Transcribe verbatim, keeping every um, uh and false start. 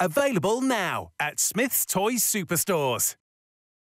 Available now at Smyths Toys Superstores.